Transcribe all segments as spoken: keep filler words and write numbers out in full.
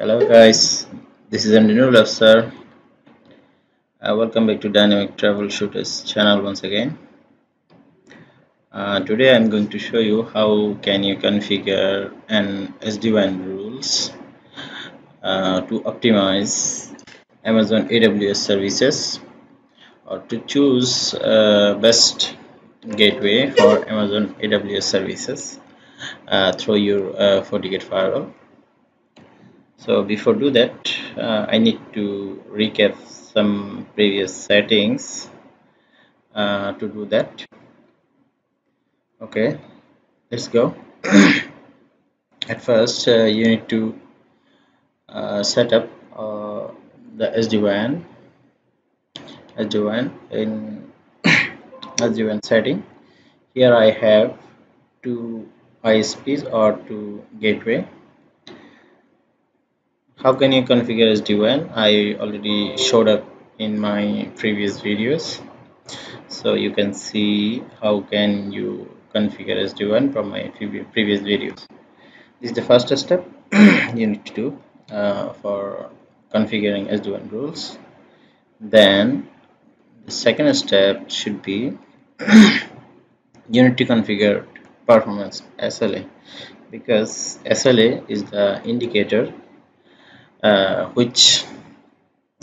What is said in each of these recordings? Hello guys, this is Md. Norul Absar. Uh, welcome back to Dynamic Travel Shooters channel once again. Uh, today I'm going to show you how can you configure an S D WAN rules uh, to optimize Amazon A W S services, or to choose uh, best gateway for Amazon A W S services uh, through your uh, FortiGate firewall. So before do that, uh, I need to recap some previous settings uh, to do that. Okay, let's go. At first, uh, you need to uh, set up uh, the S D WAN. S D WAN in S D WAN setting. Here I have two I S Ps or two gateway. How can you configure S D WAN? I already showed up in my previous videos, so you can see how can you configure S D WAN from my previous videos. This is the first step you need to do uh, for configuring S D WAN rules. Then the second step should be you need to configure performance S L A, because S L A is the indicator Uh, which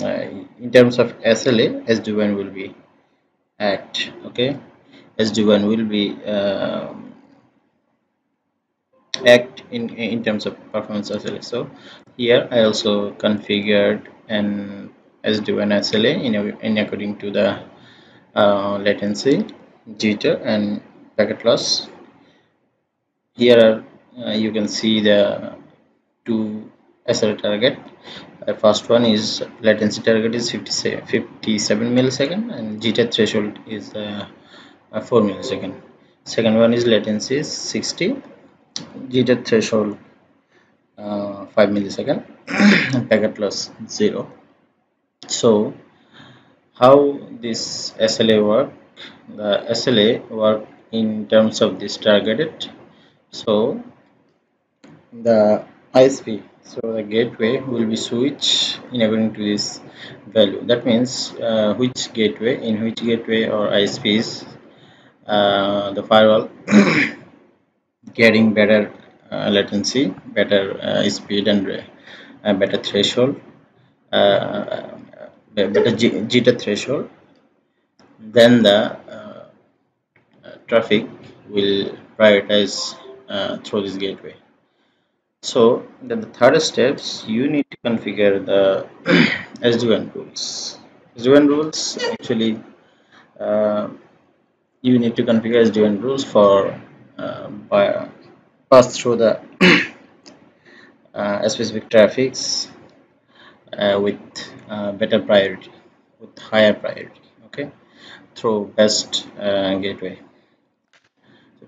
uh, in terms of S L A S D WAN will be at. Okay, S D WAN will be uh, act in in terms of performance S L A. So here I also configured an S D WAN S L A in, in according to the uh, latency, jitter and packet loss. Here uh, you can see the two S L A target. The first one is latency target is fifty-seven millisecond and jitter threshold is uh, four millisecond. Second one is latency is sixty, jitter threshold uh, five millisecond, and packet loss zero. So how this S L A work? The S L A work in terms of this targeted. So the I S P, so the gateway will be switched in according to this value. That means uh, which gateway, in which gateway or I S Ps uh, the firewall getting better uh, latency, better uh, speed and uh, better threshold, uh, better jitter threshold, then the uh, traffic will prioritize uh, through this gateway. So then the third steps, you need to configure the S D WAN rules. S D WAN rules actually uh, you need to configure S D WAN rules for uh, by pass through the uh, specific traffics uh, with uh, better priority, with higher priority. Okay, through best uh, gateway.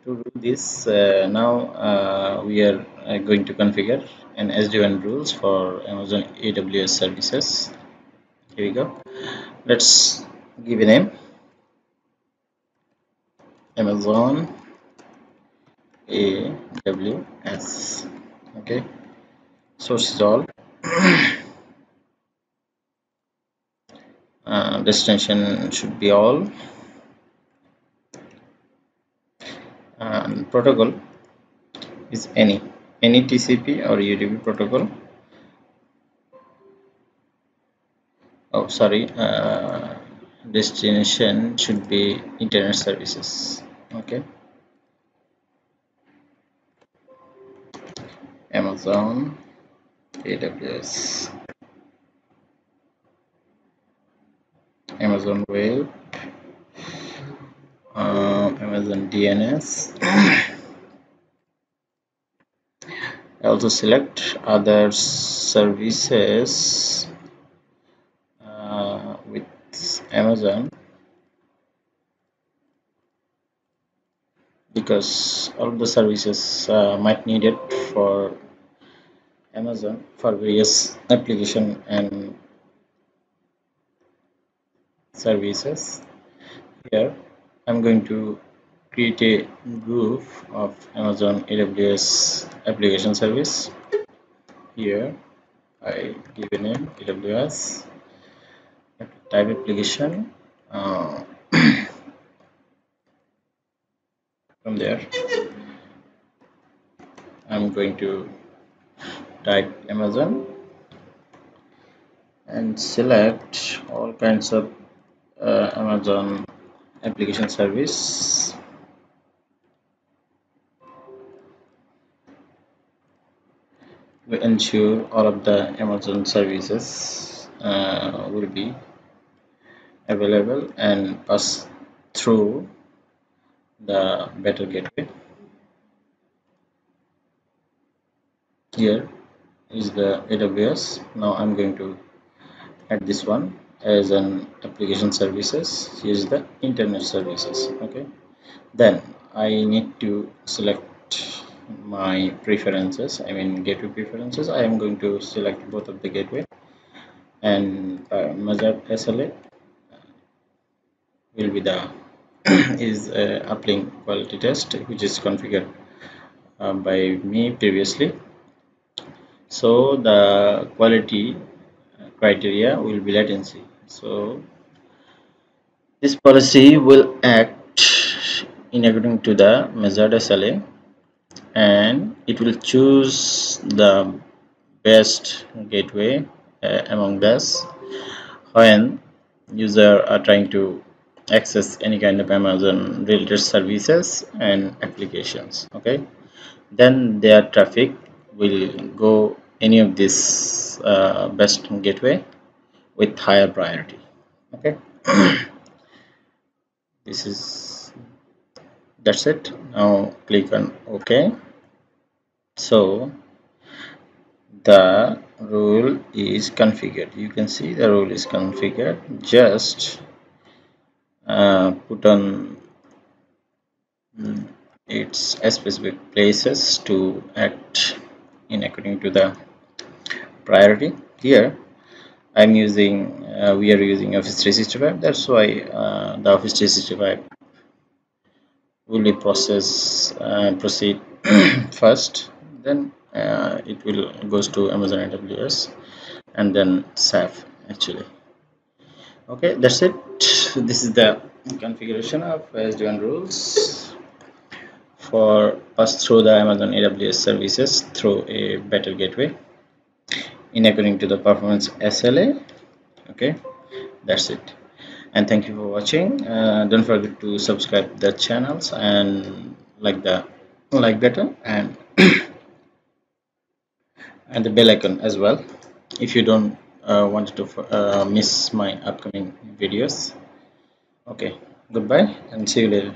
To do this, uh, now uh, we are uh, going to configure an S D WAN rules for Amazon A W S services. Here we go. Let's give a name, Amazon A W S. Okay, source is all, uh, destination should be all. And protocol is any any T C P or U D P protocol. Oh sorry, uh, destination should be internet services. Okay, Amazon A W S, Amazon Web, Uh, Amazon D N S. Also select other services uh, with Amazon, because all the services uh, might need it for Amazon for various application and services. Here I'm going to create a group of Amazon A W S application service. Here I give a name A W S, type application, uh, from there I'm going to type Amazon and select all kinds of uh, Amazon application service. We ensure all of the Amazon services uh, will be available and pass through the better gateway. Here is the A W S. Now I'm going to add this one as an application services. Here is the internet services. Okay, then I need to select my preferences, I mean gateway preferences. I am going to select both of the gateway and uh, measure S L A will be the is uh, uplink quality test, which is configured uh, by me previously. So the quality criteria will be latency. So this policy will act in according to the measured S L A, and it will choose the best gateway uh, among us when users are trying to access any kind of Amazon related services and applications. Okay, then their traffic will go any of this uh, best gateway with higher priority. Okay. This is that's it. Now click on OK. So the rule is configured. You can see the rule is configured. Just uh, put on mm, its specific places to act in according to the priority. Here I'm using uh, we are using Office three sixty-five, that's why uh, the Office three sixty-five will be process uh, proceed first, then uh, it will goes to Amazon A W S and then S A F actually. Okay, that's it. This is the configuration of S D WAN rules for pass through the Amazon A W S services through a better gateway in according to the performance S L A. Okay, that's it, and thank you for watching. Uh, don't forget to subscribe the channels and like the like button and and the bell icon as well if you don't uh, want to uh, miss my upcoming videos. Okay, goodbye and see you later.